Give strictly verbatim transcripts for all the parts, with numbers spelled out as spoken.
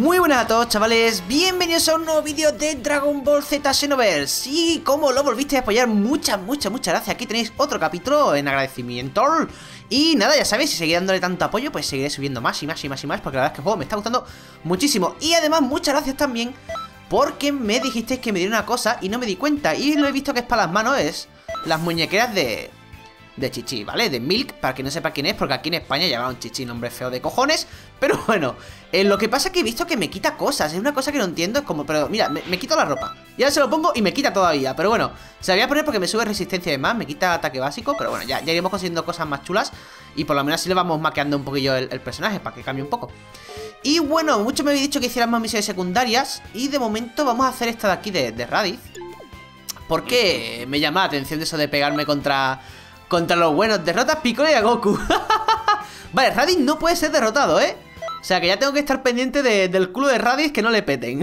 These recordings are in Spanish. Muy buenas a todos, chavales, bienvenidos a un nuevo vídeo de Dragon Ball Z Xenoverse. Y como lo volviste a apoyar, muchas, muchas, muchas gracias. Aquí tenéis otro capítulo en agradecimiento. Y nada, ya sabéis, si seguiré dándole tanto apoyo, pues seguiré subiendo más y más y más y más, porque la verdad es que el juego me está gustando muchísimo. Y además, muchas gracias también, porque me dijisteis que me diera una cosa y no me di cuenta. Y lo he visto que es para las manos, es las muñequeras de... de Chichi, ¿vale? De Milk, para que no sepa quién es, porque aquí en España llamaban Chichi, nombre feo de cojones. Pero bueno, eh, lo que pasa es que he visto que me quita cosas, es una cosa que no entiendo. Es como, pero mira, me, me quito la ropa y ahora se lo pongo y me quita todavía, pero bueno, se la voy a poner porque me sube resistencia y demás, me quita ataque básico. Pero bueno, ya, ya iremos consiguiendo cosas más chulas y por lo menos así le vamos maqueando un poquillo el, el personaje, para que cambie un poco. Y bueno, mucho me habéis dicho que hicieran más misiones secundarias, y de momento vamos a hacer esta de aquí de, de Raditz, porque me llama la atención eso de pegarme contra... contra los buenos. Derrotas Piccolo y a Goku. Vale, Raditz no puede ser derrotado, ¿eh? O sea que ya tengo que estar pendiente de, del culo de Raditz, que no le peten.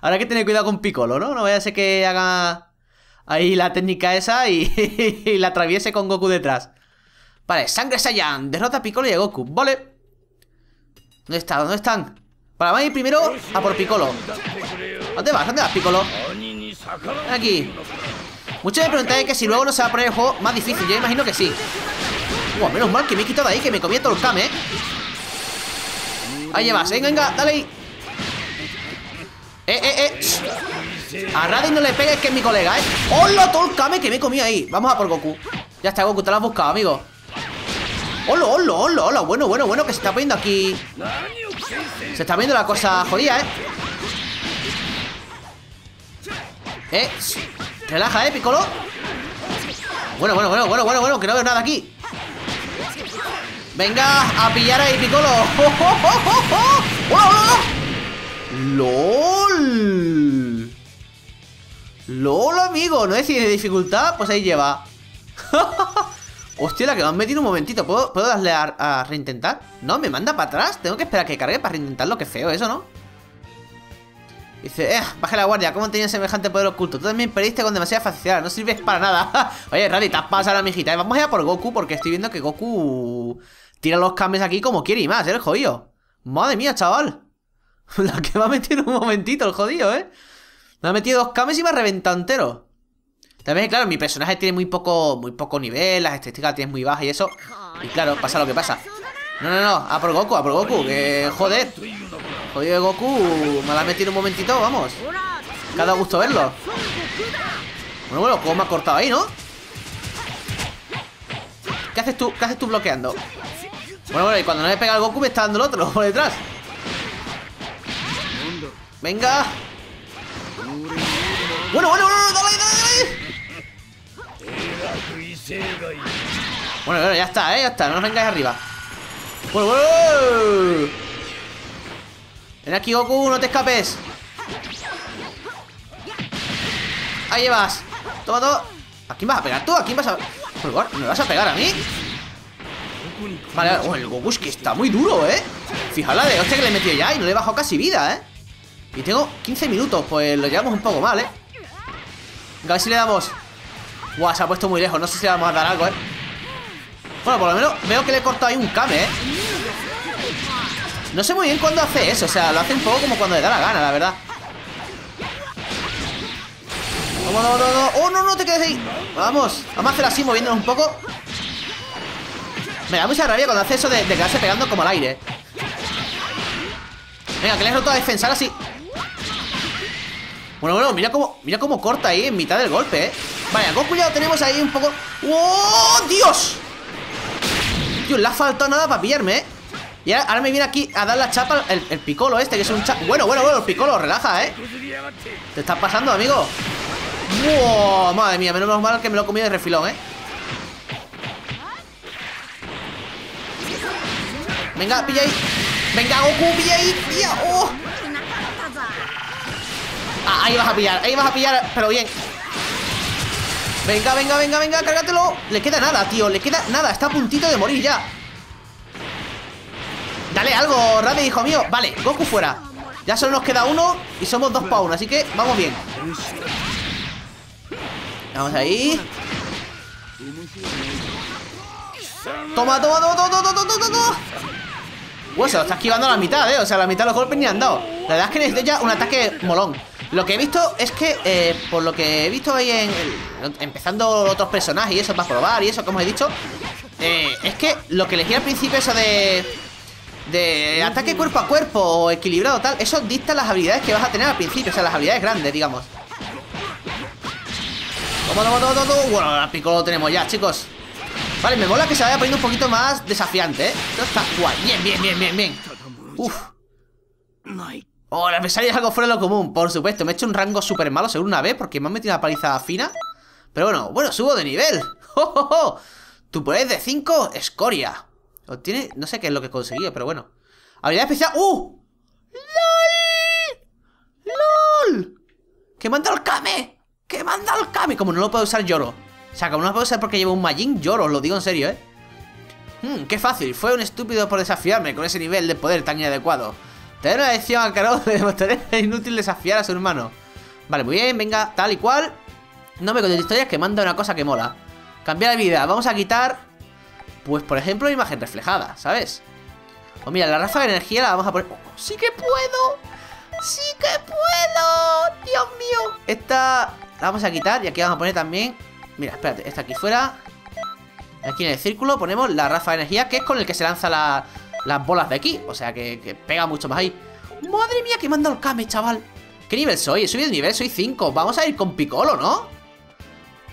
Ahora hay que tener cuidado con Piccolo, ¿no? No vaya a ser que haga ahí la técnica esa y, y la atraviese con Goku detrás. Vale, sangre Saiyan. Derrota a Piccolo y a Goku. Vale. ¿Dónde están? ¿Dónde están? Para vale, ir primero a por Piccolo. ¿Dónde vas? ¿Dónde vas, Piccolo? Ven aquí. Muchos me preguntáis que si luego no se va a poner el juego más difícil. Yo imagino que sí. Uah, menos mal que me he quitado de ahí, que me comía todo el cam, ¿eh? Ahí llevas, venga, venga, dale ahí. Eh, eh, eh A Raditz no le pegues, que es mi colega, ¿eh? ¡Hola, todo el cam que me comía ahí! Vamos a por Goku. Ya está, Goku, te lo has buscado, amigo. ¡Hola, hola, hola, hola! Bueno, bueno, bueno, que se está poniendo aquí. Se está viendo la cosa jodida, ¿eh? Eh... Relaja, eh, Piccolo. Bueno, bueno, bueno, bueno, bueno, bueno, que no veo nada aquí. Venga, a pillar ahí, Piccolo. ¡Oh, oh, oh, oh, oh! ¡Oh, oh! ¡Lol! ¡Lol, amigo! No es de dificultad, pues ahí lleva. Hostia, la que me han metido un momentito. ¿Puedo, puedo darle a, a reintentar? No, me manda para atrás. Tengo que esperar a que cargue para reintentarlo, que feo eso, ¿no? Dice, eh, baje la guardia, ¿cómo tenías semejante poder oculto? Tú también perdiste con demasiada facilidad, no sirves para nada. Oye, Raditz, te has pasado, mijita. Vamos allá por Goku, porque estoy viendo que Goku tira los cambios aquí como quiere y más, ¿eh? El jodido. Madre mía, chaval. La que me ha metido un momentito, el jodido, ¿eh? Me ha metido dos cambios y me ha reventado entero. También, claro, mi personaje tiene muy poco, muy poco nivel, las estadísticas las tienes muy bajas y eso. Y claro, pasa lo que pasa. No, no, no, a por Goku, a por Goku, que joder. Jodido de Goku, me la ha metido un momentito, vamos. Que ha dado gusto verlo. Bueno, bueno, cómo me ha cortado ahí, ¿no? ¿Qué haces tú? ¿Qué haces tú bloqueando? Bueno, bueno, y cuando no le pega al Goku me está dando el otro por detrás. Venga. Bueno, bueno, bueno, dale, dale, dale. Bueno, bueno, ya está, ¿eh? Ya está, no nos vengáis arriba. Bueno, bueno. Ven aquí, Goku, no te escapes. Ahí llevas. Toma, toma. ¿A quién vas a pegar tú? ¿A quién vas a...? ¿Me vas a pegar a mí? Vale, oh, el Goku es que está muy duro, ¿eh? Fijaos la de hostia que le he metido ya y no le he bajado casi vida, ¿eh? Y tengo quince minutos, pues lo llevamos un poco mal, ¿eh? Venga, a ver si le damos... Buah, se ha puesto muy lejos, no sé si le vamos a dar algo, ¿eh? Bueno, por lo menos veo que le he cortado ahí un came, ¿eh? No sé muy bien cuándo hace eso. O sea, lo hace un poco como cuando le da la gana, la verdad. Vamos, vamos, vamos. ¡Oh, no, no te quedes ahí! Vamos, vamos a hacer así, moviéndonos un poco. Me da mucha rabia cuando hace eso de, de quedarse pegando como al aire. Venga, que le he roto a defensar así. Bueno, bueno, mira cómo, mira cómo corta ahí en mitad del golpe, ¿eh? Vaya, Goku ya lo tenemos ahí un poco... ¡Oh, Dios! Dios, le ha faltado nada para pillarme, ¿eh? Y ahora, ahora me viene aquí a dar la chapa el, el Piccolo este, que es un chapa. Bueno, bueno, bueno, el Piccolo, relaja, ¿eh? Te estás pasando, amigo. ¡Wow! Madre mía, menos mal que me lo he comido de refilón, ¿eh? Venga, pilla ahí. Venga, Goku, pilla ahí, pilla. ¡Oh! Ah, ahí vas a pillar, ahí vas a pillar, pero bien. Venga, venga, venga, venga, cárgatelo. Le queda nada, tío, le queda nada. Está a puntito de morir ya. Dale algo, Raditz, hijo mío. Vale, Goku fuera. Ya solo nos queda uno y somos dos para uno, así que vamos bien. Vamos ahí. Toma, toma, toma, toma, toma, toma, toma, toma. Wow, se lo está esquivando a la mitad, eh. O sea, a la mitad de los golpes ni han dado. La verdad es que necesito ya un ataque molón. Lo que he visto es que, eh, por lo que he visto ahí en... El, empezando otros personajes y eso para probar y eso, como he dicho, eh, es que lo que elegí al principio, eso de... De ataque cuerpo a cuerpo o equilibrado tal, eso dicta las habilidades que vas a tener al principio. O sea, las habilidades grandes, digamos. Toma, toma, toma, toma. Bueno, al Piccolo lo tenemos ya, chicos. Vale, me mola que se vaya poniendo un poquito más desafiante, ¿eh? Esto está guay. Bien, bien, bien, bien, bien. Uf. Oh, la pesadilla es algo fuera de lo común, por supuesto. Me he hecho un rango súper malo, seguro una vez, porque me han metido una paliza fina. Pero bueno, bueno, subo de nivel. ¡Oh, oh, oh! Tu poder de cinco, escoria. Obtiene, no sé qué es lo que he conseguido, pero bueno. Habilidad especial. ¡Uh! ¡Lol! ¡Lol! ¡Que manda el Kame! ¡Que manda el Kame! Como no lo puedo usar, lloro. O sea, como no lo puedo usar porque llevo un Majin, lloro, os lo digo en serio, ¿eh? Mm, ¡Qué fácil! Fue un estúpido por desafiarme con ese nivel de poder tan inadecuado. Te daré una lección al carajo de demostrar que es inútil desafiar a su hermano. Vale, muy bien, venga, tal y cual. No me contéis historias, que manda una cosa que mola. Cambiar de vida. Vamos a quitar... Pues, por ejemplo, imagen reflejada, ¿sabes? O mira, la ráfaga de energía la vamos a poner... Oh, ¡sí que puedo! ¡Sí que puedo! ¡Dios mío! Esta la vamos a quitar y aquí vamos a poner también... Mira, espérate, esta aquí fuera. Aquí en el círculo ponemos la ráfaga de energía, que es con el que se lanza la, las bolas de aquí. O sea, que, que pega mucho más ahí. ¡Madre mía, que me han dado el Kame, chaval! ¿Qué nivel soy? He subido de nivel, soy cinco. Vamos a ir con Piccolo, ¿no?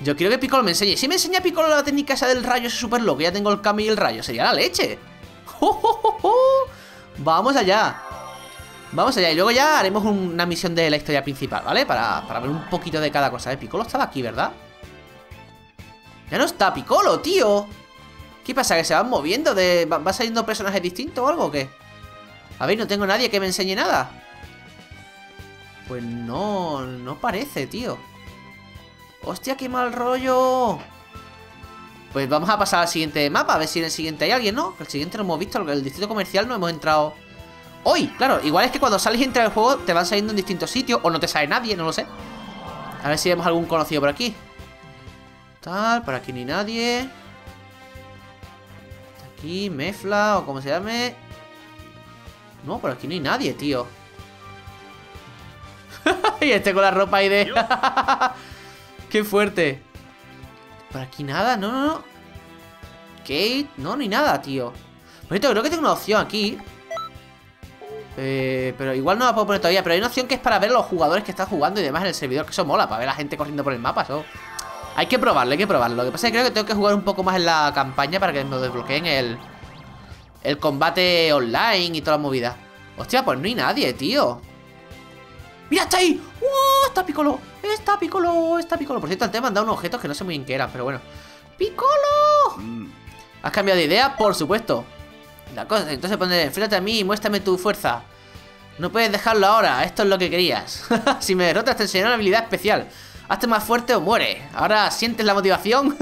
Yo quiero que Piccolo me enseñe. Si me enseña Piccolo la técnica esa del rayo, eso es súper loco. Ya tengo el Kame y el rayo. Sería la leche. ¡Oh, oh, oh, oh! Vamos allá. Vamos allá. Y luego ya haremos una misión de la historia principal, ¿vale? Para, para ver un poquito de cada cosa. ¿Eh? Piccolo estaba aquí, ¿verdad? Ya no está Piccolo, tío. ¿Qué pasa? ¿Que se van moviendo? De... ¿Van saliendo personajes distintos o algo o qué? A ver, no tengo nadie que me enseñe nada. Pues no, no parece, tío. ¡Hostia, qué mal rollo! Pues vamos a pasar al siguiente mapa, a ver si en el siguiente hay alguien, ¿no? El siguiente no hemos visto, el distrito comercial no hemos entrado hoy, claro. Igual es que cuando sales y entras al juego te van saliendo en distintos sitios o no te sale nadie, no lo sé. A ver si vemos algún conocido por aquí. Tal, por aquí ni nadie. Aquí, Mefla o como se llame. No, por aquí no hay nadie, tío. Y este con la ropa ahí de... ¡Qué fuerte! Por aquí nada, no, no, no. Kate, no, ni nada, tío. Por cierto, creo que tengo una opción aquí. Eh, pero igual no la puedo poner todavía. Pero hay una opción que es para ver a los jugadores que están jugando y demás en el servidor. Que eso mola, para ver a la gente corriendo por el mapa. Eso. Hay que probarlo, hay que probarlo. Lo que pasa es que creo que tengo que jugar un poco más en la campaña para que me desbloqueen el, el combate online y toda la movida. Hostia, pues no hay nadie, tío. ¡Mira, está ahí! ¡Oh, está Piccolo! ¡Está Piccolo! ¡Está Piccolo! Por cierto, antes me han dado unos objetos que no sé muy bien qué eran, pero bueno. ¡Piccolo! Mm. ¿Has cambiado de idea? Por supuesto. La cosa, entonces pone, enfrente a mí y muéstrame tu fuerza. No puedes dejarlo ahora, esto es lo que querías. Si me derrotas te enseñaré una habilidad especial. Hazte más fuerte o muere. Ahora sientes la motivación.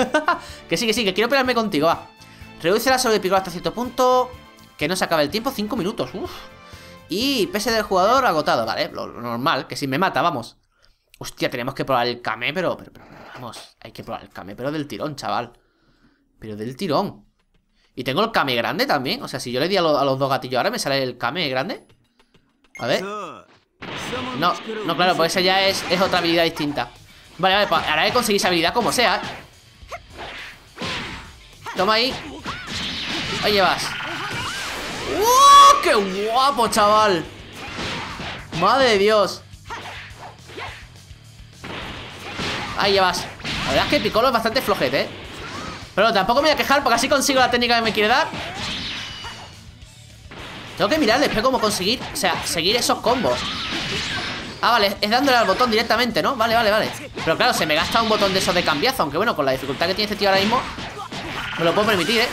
Que sí, que sí, que quiero pelearme contigo, va. Reduce la salud de Piccolo hasta cierto punto. Que no se acabe el tiempo, cinco minutos. Uf. Y P S del jugador agotado, vale, lo normal, que si me mata, vamos. Hostia, tenemos que probar el Kame, pero, pero, pero vamos, hay que probar el Kame, pero del tirón, chaval. Pero del tirón. Y tengo el Kame grande también, o sea, si yo le di a, lo, a los dos gatillos ahora me sale el Kame grande. A ver. No, no, claro, pues esa ya es, es otra habilidad distinta. Vale, vale, pues ahora he conseguido esa habilidad como sea. Toma ahí. Ahí llevas. ¡Wow! ¡Qué guapo, chaval! ¡Madre de Dios! Ahí llevas. La verdad es que Piccolo es bastante flojete, ¿eh? Pero tampoco me voy a quejar porque así consigo la técnica que me quiere dar. Tengo que mirar después cómo conseguir, o sea, seguir esos combos. Ah, vale, es dándole al botón directamente, ¿no? Vale, vale, vale. Pero claro, se me gasta un botón de esos de cambiazo. Aunque bueno, con la dificultad que tiene este tío ahora mismo me lo puedo permitir, ¿eh?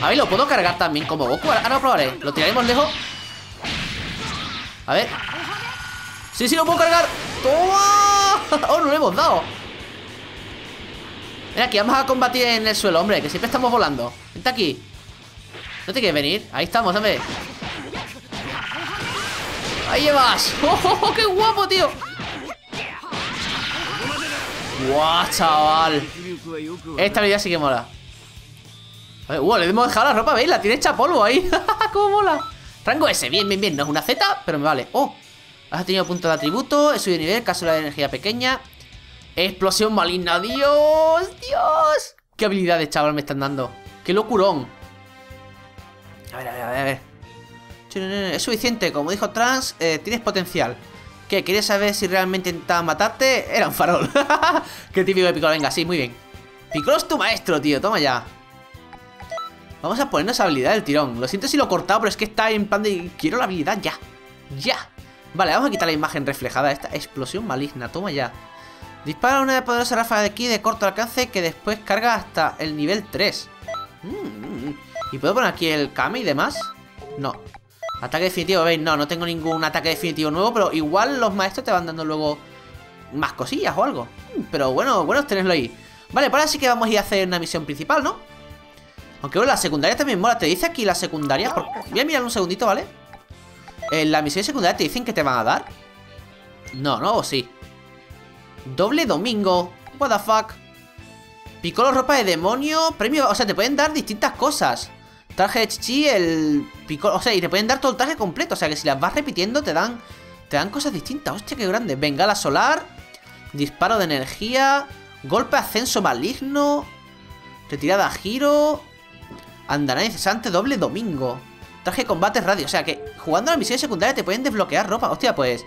A ver, lo puedo cargar también como Goku. Ahora lo probaré. Lo tiraremos lejos. A ver. Sí, sí, lo puedo cargar. ¡Toma! ¡Oh, no lo hemos dado! Mira, aquí vamos a combatir en el suelo, hombre. Que siempre estamos volando. Vente aquí. ¿No te quieres venir? Ahí estamos, dame. Ahí llevas. ¡Oh, oh, oh, qué guapo, tío! ¡Guau, chaval! Esta habilidad sí que mola. Vale, wow, le hemos dejado la ropa, ¿veis? La tiene hecha polvo ahí. ¡Cómo mola! Rango S, bien, bien, bien. No es una Z, pero me vale. ¡Oh! Has tenido punto de atributo. He subido nivel, cápsula de energía pequeña. Explosión maligna. ¡Dios! ¡Dios! ¡Qué habilidades, chaval, me están dando! ¡Qué locurón! A ver, a ver, a ver, a ver. Es suficiente, como dijo Trunks, eh, tienes potencial. ¿Qué? ¿Quieres saber si realmente intentaba matarte? Era un farol. Qué típico de Piccolo, venga, sí, muy bien. Piccolo es tu maestro, tío, toma ya. Vamos a ponernos habilidad del tirón. Lo siento si lo he cortado, pero es que está en plan de... Quiero la habilidad ya, ya. Vale, vamos a quitar la imagen reflejada. Esta explosión maligna, toma ya. Dispara una poderosa ráfaga de ki de corto alcance que después carga hasta el nivel tres. mm. ¿Y puedo poner aquí el Kame y demás? No. Ataque definitivo, ¿veis? No, no tengo ningún ataque definitivo nuevo, pero igual los maestros te van dando luego más cosillas o algo. Pero bueno, bueno, tenerlo ahí. Vale, pues ahora sí que vamos a ir a hacer una misión principal, ¿no? Aunque bueno, la secundaria también mola. Te dice aquí la secundaria. Por... Voy a mirar un segundito, ¿vale? En la misión secundaria te dicen que te van a dar. No, no, o sí. Doble domingo. What the fuck. Piccolo ropa de demonio. Premio. O sea, te pueden dar distintas cosas. Traje de Chichi, el Piccolo. O sea, y te pueden dar todo el traje completo. O sea, que si las vas repitiendo te dan te dan cosas distintas. Hostia, qué grande. Bengala solar. Disparo de energía. Golpe ascenso maligno. Retirada a giro. Andará incesante. Doble domingo. Traje de combate radio. O sea, que jugando a la misión secundaria te pueden desbloquear ropa. Hostia, pues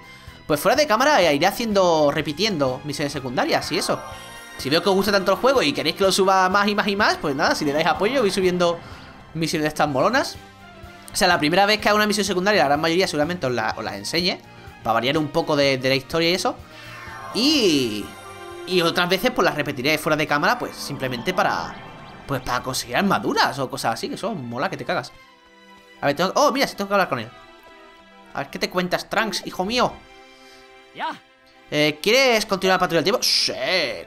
pues fuera de cámara iré haciendo, repitiendo misiones secundarias y eso. Si veo que os gusta tanto el juego y queréis que lo suba más y más y más, pues nada, si le dais apoyo voy subiendo misiones de estas molonas. O sea, la primera vez que hago una misión secundaria, la gran mayoría seguramente os las la enseñe, para variar un poco de, de la historia y eso. Y... Y otras veces pues las repetiré fuera de cámara, pues simplemente para... Pues para conseguir armaduras o cosas así, que son mola que te cagas. A ver, tengo... Oh, mira, si tengo que hablar con él. A ver, ¿qué te cuentas, Trunks, hijo mío? Ya. Eh, ¿Quieres continuar la patrulla del tiempo? Sí,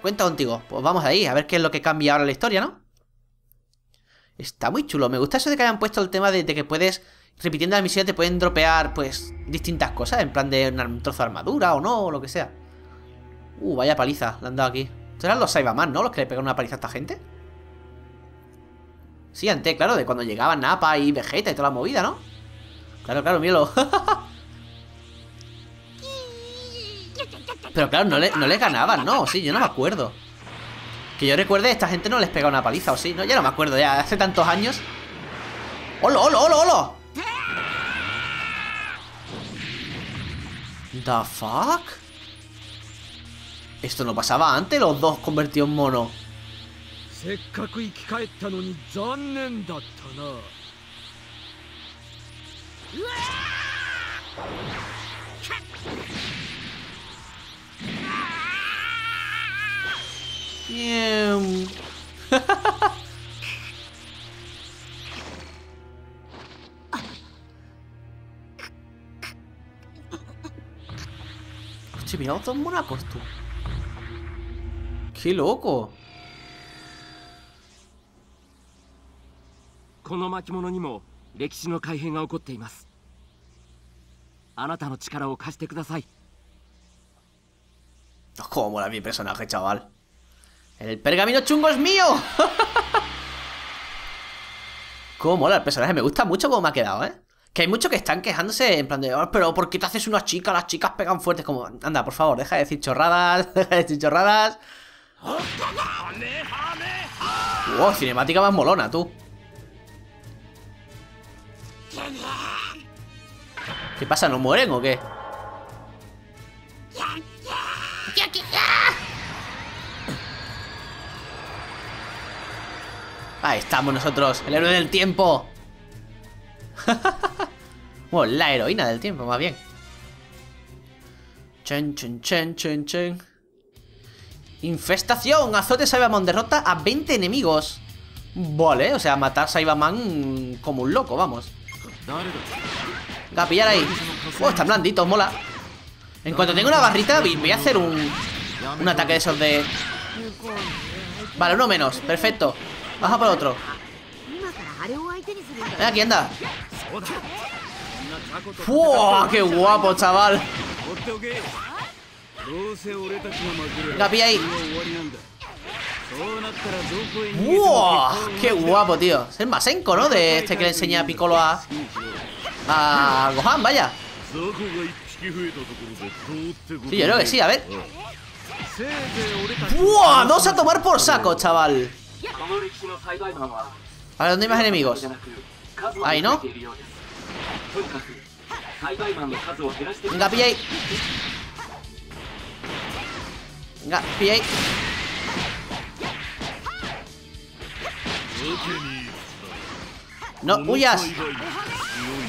cuenta contigo. Pues vamos ahí, a ver qué es lo que cambia ahora la historia, ¿no? Está muy chulo. Me gusta eso de que hayan puesto el tema de, de que puedes, repitiendo la misión, te pueden dropear, pues, distintas cosas. En plan de un trozo de armadura o no, o lo que sea. Uh, vaya paliza le han dado aquí. Estos eran los Saibaman, ¿no? Los que le pegaron una paliza a esta gente. Sí, antes, claro, de cuando llegaban Nappa y Vegeta y toda la movida, ¿no? Claro, claro, míralo. Pero claro, no le, no le ganaban, ¿no? Sí, yo no me acuerdo. Que yo recuerde, esta gente no les pega una paliza, ¿o sí? No, ya no me acuerdo, ya hace tantos años. ¡Holo, holo, holo, holo! ¿The fuck? Esto no pasaba antes, los dos convertidos en mono. Bien. Hostia, mira, otros monacos, tú. ¡Qué loco! ¡Cómo mola mi personaje, chaval! ¡El pergamino chungo es mío! Cómo mola el personaje, me gusta mucho cómo me ha quedado, ¿eh? Que hay muchos que están quejándose en plan de... Oh, pero ¿por qué te haces una chica? Las chicas pegan fuertes. Como, anda, por favor, deja de decir chorradas. Deja de decir chorradas. Wow, cinemática más molona, tú. ¿Qué pasa? ¿No mueren o qué? Ahí estamos nosotros, el héroe del tiempo. Bueno, la heroína del tiempo, más bien. Chen, chen, chen, chen, chen. Infestación, azote Saibaman, derrota a veinte enemigos. Vale, o sea, matar a Saibaman como un loco, vamos. A pillar ahí. Oh, están blanditos, mola. En cuanto tenga una barrita, voy a hacer un, un ataque de esos de... Vale, uno menos, perfecto. Baja por otro. Ven aquí, anda. ¡Fua! ¡Qué guapo, chaval! Venga, pilla ahí. ¡Wow! ¡Qué guapo, tío! Es el Masenko, ¿no? De este que le enseña a Piccolo a... a Gohan, vaya. Sí, yo creo que sí, a ver. ¡Wow! ¡Dos a tomar por saco, chaval! A ver, ¿dónde hay más enemigos? Ahí, ¿no? Venga, pilla ahí. Venga, pilla ahí. No, huyas.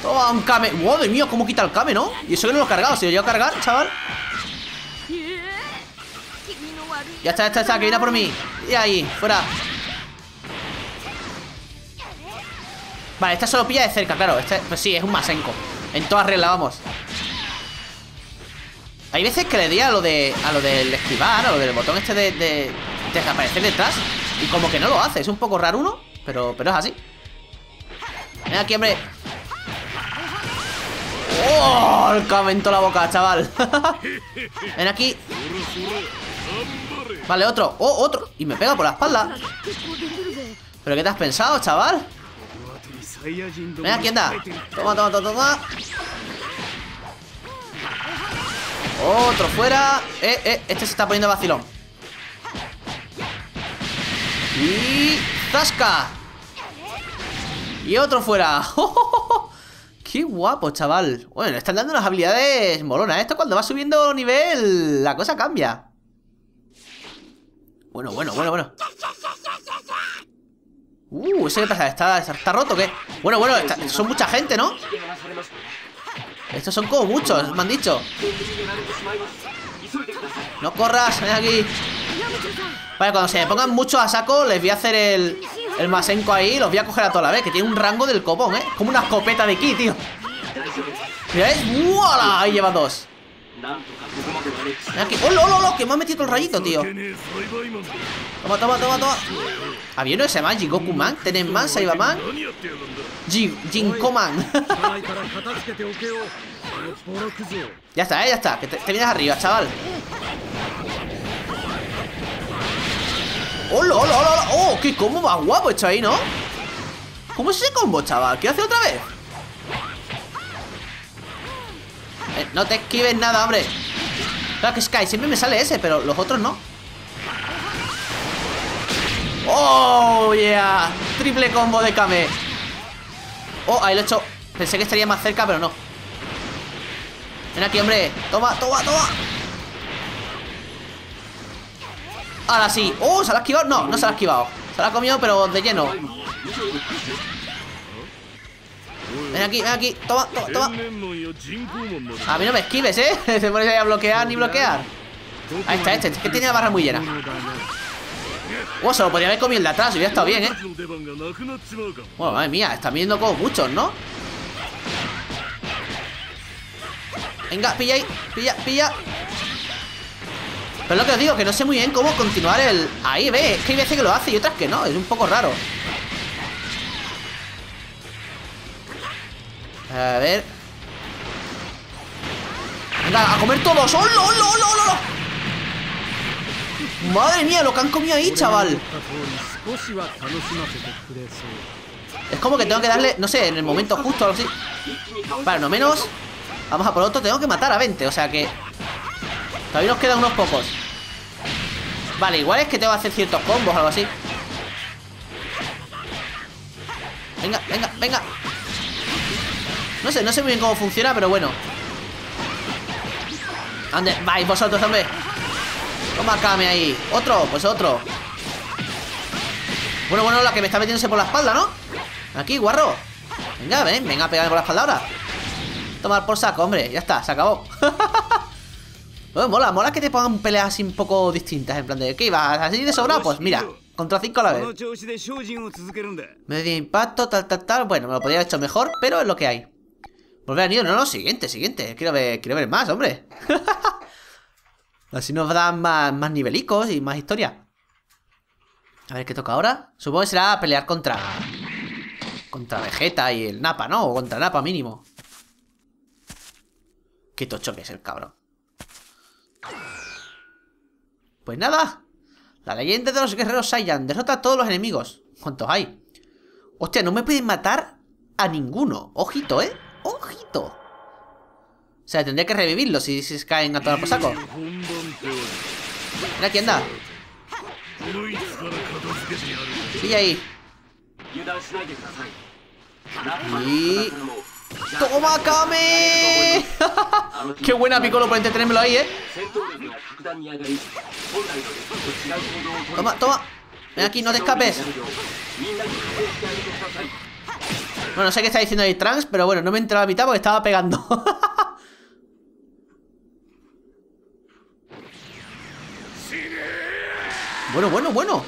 Toma un Kame. ¡Wow, Dios mío! ¿Cómo quita el Kame, no? Y eso que no lo he cargado. Si lo llevo a cargar, chaval. Ya está, ya está, ya está. Que viene a por mí. Y ahí, fuera. Vale, esta solo pilla de cerca, claro. Este, pues sí, es un Masenko. En todas reglas, vamos. Hay veces que le di a lo de a lo del esquivar, a lo del botón este de, de desaparecer detrás. Y como que no lo hace. Es un poco raro uno, pero, pero es así. Ven aquí, hombre. ¡Oh! El camento la boca, chaval. Ven aquí. Vale, otro. ¡Oh, otro! Y me pega por la espalda. ¿Pero qué te has pensado, chaval? Ven aquí, anda. Toma, toma, toma, toma. Otro fuera. Eh, eh, este se está poniendo vacilón. Y... ¡Tasca! Y otro fuera. ¡Oh! ¡Qué guapo, chaval! Bueno, le están dando unas habilidades molonas. Esto cuando va subiendo nivel, la cosa cambia. Bueno, bueno, bueno, bueno. Uh, ¿eso qué pasa? ¿Está, está roto o qué? Bueno, bueno, está, son mucha gente, ¿no? Estos son como muchos, me han dicho. No corras, ven aquí. Vale, cuando se me pongan muchos a saco, les voy a hacer el, el Masenko ahí. Los voy a coger a toda la vez, que tiene un rango del copón, ¿eh? Como una escopeta de ki, tío. ¿Miráis? ¡Uala! Ahí lleva dos. Aquí. ¡Hola, hola, hola! Que me ha metido el rayito, tío. Toma, toma, toma, toma. ¿Había uno ese más? Jigoku Man, Tenen Man, Saibaman, Jinko Man. Ya está, ¿eh? Ya está. Que te, te vienes arriba, chaval. ¡Hola, hola, hola! ¡Oh! ¡Qué combo más guapo hecho ahí, ¿no? ¿Cómo es ese combo, chaval? ¿Qué hace otra vez? Eh, no te esquives nada, hombre. Claro que Sky, siempre me sale ese, pero los otros no. ¡Oh, yeah! Triple combo de Kame. Oh, ahí lo he hecho. Pensé que estaría más cerca, pero no. Ven aquí, hombre. Toma, toma, toma. Ahora sí. ¡Oh! ¿Se la ha esquivado? No, no se la ha esquivado. Se la ha comido, pero de lleno. Ven aquí, ven aquí. Toma, toma, toma. A mí no me esquives, ¿eh? Se pones ahí a bloquear ni bloquear. Ahí está este. Es que tiene la barra muy llena. Wow, se lo podría haber comido el de atrás, hubiera estado bien, ¿eh? Bueno, madre mía, están viendo como muchos, ¿no? Venga, pilla ahí, pilla, pilla. Pero lo que os digo, que no sé muy bien cómo continuar el... Ahí, ve, es que hay veces que lo hace y otras que no, es un poco raro. A ver... Venga, a comer todos. ¡Oh, no, no, no, no! Madre mía, lo que han comido ahí, chaval. Es como que tengo que darle, no sé, en el momento justo o algo así. Vale, no menos. Vamos a por otro, tengo que matar a veinte, o sea que todavía nos quedan unos pocos. Vale, igual es que tengo que hacer ciertos combos o algo así. Venga, venga, venga. No sé, no sé muy bien cómo funciona, pero bueno. Ande, vais vosotros, hombre. Toma Kame ahí. Otro, pues otro. Bueno, bueno, la que me está metiéndose por la espalda, ¿no? Aquí, guarro. Venga, ven, venga, pegarme por la espalda ahora. Tomar por saco, hombre, ya está, se acabó. Bueno, mola, mola que te pongan peleas así un poco distintas. En plan de, ¿qué ibas así de sobrado? Pues mira, contra cinco a la vez. Medio de impacto, tal, tal, tal. Bueno, me lo podría haber hecho mejor, pero es lo que hay. Volver a nido, no, no, siguiente, siguiente. Quiero ver, quiero ver más, hombre. Así nos dan más, más nivelicos y más historia. A ver qué toca ahora. Supongo que será pelear contra Contra Vegeta y el Nappa, ¿no? O contra Nappa mínimo. Qué tocho que es el cabrón. Pues nada, La leyenda de los guerreros Saiyan derrota a todos los enemigos. ¿Cuántos hay? Hostia, no me pueden matar a ninguno. Ojito, ¿eh? Ojito. O sea, tendría que revivirlos si, si caen a todo el posaco. Mira quién da. Sigue ahí. Y... ¡toma, Kame! ¡Qué buena, Piccolo, por entretenérmelo ahí, eh! ¡Toma, toma! ¡Ven aquí, no te escapes! Bueno, no sé qué está diciendo ahí Trunks, pero bueno, no me entró a la mitad porque estaba pegando. Bueno, bueno, bueno.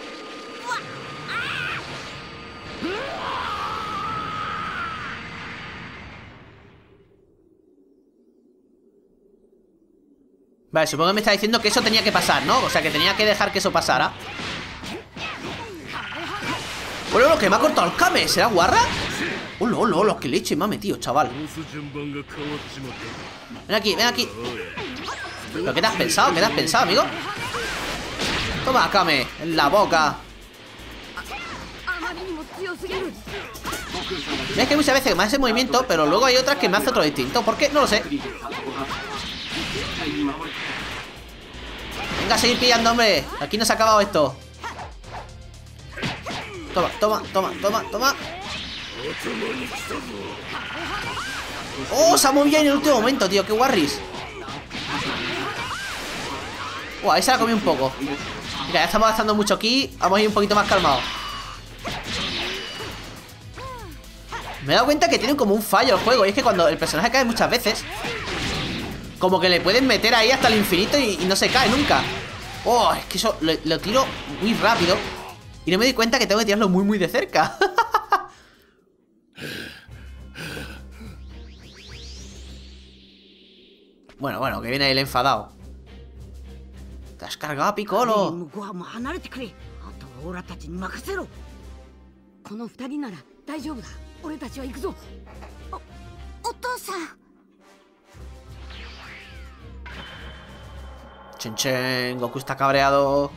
Vale, supongo que me está diciendo que eso tenía que pasar, ¿no? O sea, que tenía que dejar que eso pasara. Bueno, lo que me ha cortado el Kame, ¿será guarra? ¡Hola, hola, hola! ¡Qué leche me ha metido, chaval! Ven aquí, ven aquí. ¿Pero qué te has pensado? ¿Qué te has pensado, amigo? Toma, Kame, en la boca. Es que muchas veces me hace movimiento, pero luego hay otras que me hace otro distinto. ¿Por qué? No lo sé. Venga, a seguir pillando, hombre. Aquí no se ha acabado esto. Toma, toma, toma, toma, toma. Oh, se ha movido en el último momento, tío. Qué guarris. Buah, ahí se la comí un poco. Mira, ya estamos gastando mucho aquí. Vamos a ir un poquito más calmados. Me he dado cuenta que tiene como un fallo el juego. Y es que cuando el personaje cae muchas veces, como que le pueden meter ahí hasta el infinito y, y no se cae nunca. Oh, es que eso lo, lo tiro muy rápido y no me di cuenta que tengo que tirarlo muy muy de cerca. Bueno, bueno, que viene ahí el enfadado. Te has cargado a Piccolo. Chen chen, Goku está cabreado.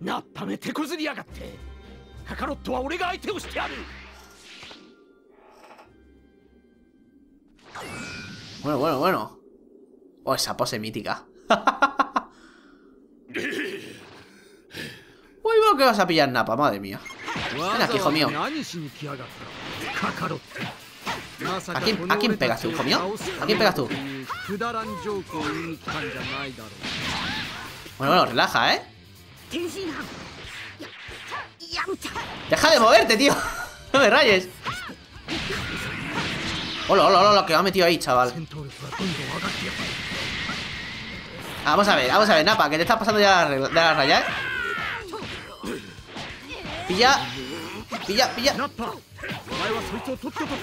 Nappa, me te cosí a gatte. Kakaroto, ahora te hostiar. Bueno, bueno, bueno. Oh, esa pose mítica. Uy, bueno, que vas a pillar, Nappa, madre mía. Ven aquí, hijo mío. ¿A quién, ¿A quién pegas tú, hijo mío? ¿A quién pegas tú? Bueno, bueno, relaja, ¿eh? ¡Deja de moverte, tío! ¡No me rayes! ¡Hola, hola, hola! Lo que me ha metido ahí, chaval. Vamos a ver, vamos a ver, Nappa, que te estás pasando ya de la raya, ¿eh? Pilla, pilla, pilla.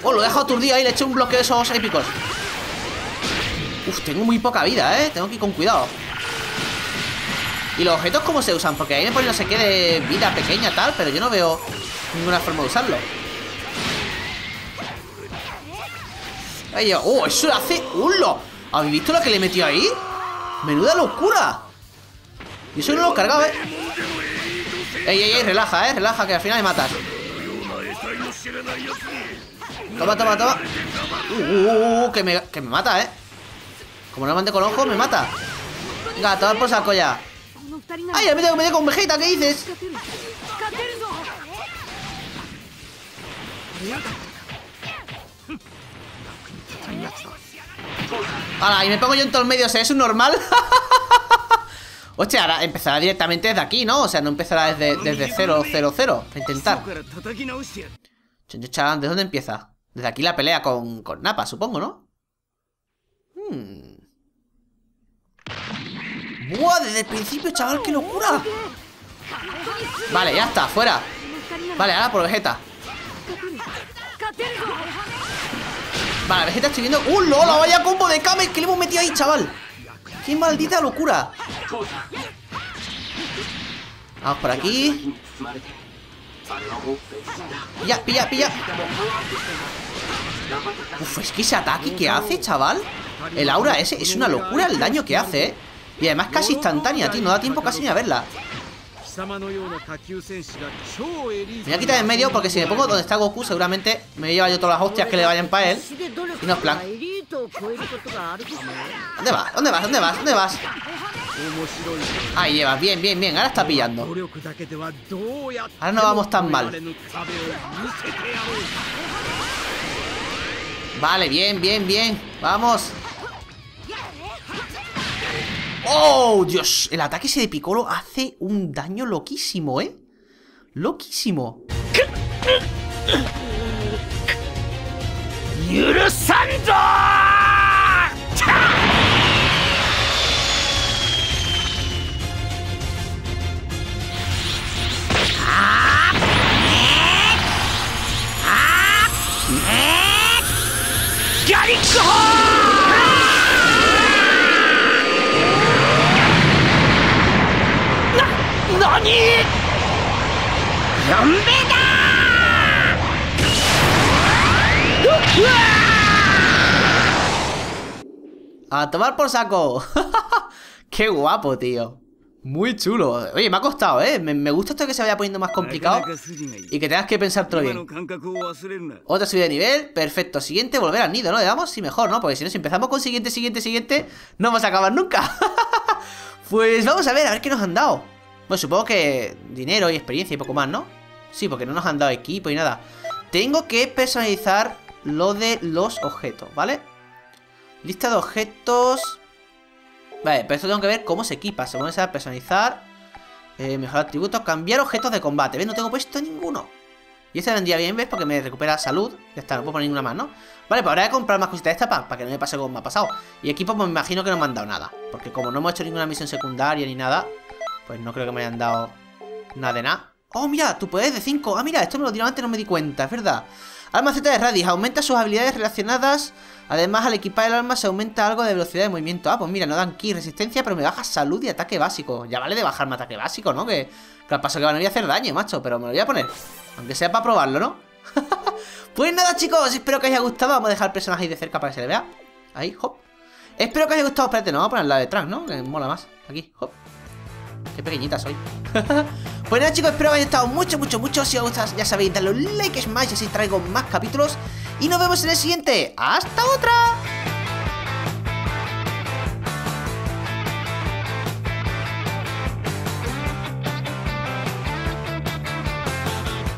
Oh, lo he dejado aturdido ahí, le he hecho un bloqueo de esos épicos. Uf, tengo muy poca vida, eh. Tengo que ir con cuidado. ¿Y los objetos cómo se usan? Porque ahí me pone no sé qué de vida pequeña tal, pero yo no veo ninguna forma de usarlo. Ahí yo, oh, eso lo hace. ¡Hullo! ¿Habéis visto lo que le metió ahí? ¡Menuda locura! Y eso no lo he cargado, eh. Ey, ey, ey, relaja, eh, relaja, que al final me matas. Toma, toma, toma. Uh, uh, uh que, me, que me mata, eh. Como no mande con ojo, me mata. Venga, toma por saco ya. Ay, ya me tengo que meter con Vegeta, ¿qué dices? Ahora, y me pongo yo en todo el medio, o sea, es un normal. Hostia, ahora empezará directamente desde aquí, ¿no? O sea, no empezará desde, desde cero cero cero. Para intentar. ¿Desde dónde empieza? Desde aquí la pelea con, con Nappa, supongo, ¿no? Hmm. ¡Buah! Desde el principio, chaval, qué locura. Vale, ya está, fuera. Vale, ahora por Vegeta. Vale, Vegeta estoy viendo. ¡Uh, lola! Vaya combo de Kame que le hemos metido ahí, chaval. ¡Qué maldita locura! Vamos por aquí. Pilla, pilla, pilla. Uf, es que ese ataque que hace, chaval. El aura ese es una locura el daño que hace, ¿eh? Y además casi instantánea, tío. No da tiempo casi ni a verla. Me voy a quitar en medio porque si me pongo donde está Goku, seguramente me voy a llevar yo todas las hostias que le vayan para él. Y no es plan. ¿Dónde vas? ¿Dónde vas? ¿Dónde vas? ¿Dónde vas? Ahí llevas, bien, bien, bien. Ahora está pillando. Ahora no vamos tan mal. Vale, bien, bien, bien. Vamos. ¡Oh, Dios! El ataque ese de Piccolo hace un daño loquísimo, ¿eh? Loquísimo. ¡Yurusando! ¡A tomar por saco! ¡Qué guapo, tío! Muy chulo. Oye, me ha costado, ¿eh? Me, me gusta esto que se vaya poniendo más complicado y que tengas que pensar todo bien. Otra subida de nivel. Perfecto. Siguiente, volver al nido, ¿no? Le damos sí, mejor, ¿no? Porque si nos empezamos con siguiente, siguiente, siguiente, no vamos a acabar nunca. Pues vamos a ver, a ver qué nos han dado. Bueno, supongo que dinero y experiencia y poco más, ¿no? Sí, porque no nos han dado equipo y nada. Tengo que personalizar lo de los objetos, ¿vale? Lista de objetos. Vale, pero esto tengo que ver cómo se equipa. Se pone a personalizar, eh, mejorar atributos, cambiar objetos de combate. ¿Ves? No tengo puesto ninguno. Y este vendría bien, ¿ves? Porque me recupera salud. Ya está, no puedo poner ninguna más, ¿no? Vale, pues ahora voy a comprar más cositas de esta para, para que no me pase como me ha pasado. Y equipo, pues me imagino que no me han dado nada, porque como no hemos hecho ninguna misión secundaria ni nada, pues no creo que me hayan dado nada de nada. Oh, mira, tu poder de cinco. Ah, mira, esto me lo dieron antes, no me di cuenta, es verdad. Alma Z de Raditz, aumenta sus habilidades relacionadas. Además, al equipar el arma se aumenta algo de velocidad de movimiento. Ah, pues mira, no dan ki, resistencia, pero me baja salud y ataque básico. Ya vale de bajarme ataque básico, ¿no? Que, que al paso que van a ir a hacer daño, macho, pero me lo voy a poner. Aunque sea para probarlo, ¿no? Pues nada, chicos, espero que os haya gustado. Vamos a dejar el personaje ahí de cerca para que se le vea. Ahí, hop. Espero que os haya gustado. Espérate, no, vamos a poner la de Trunks, ¿no? Que mola más. Aquí, hop. Qué pequeñita soy. Pues nada, chicos, espero que os haya gustado mucho, mucho, mucho. Si os gusta, ya sabéis, dadle un like, smash, así traigo más capítulos. Y nos vemos en el siguiente. ¡Hasta otra!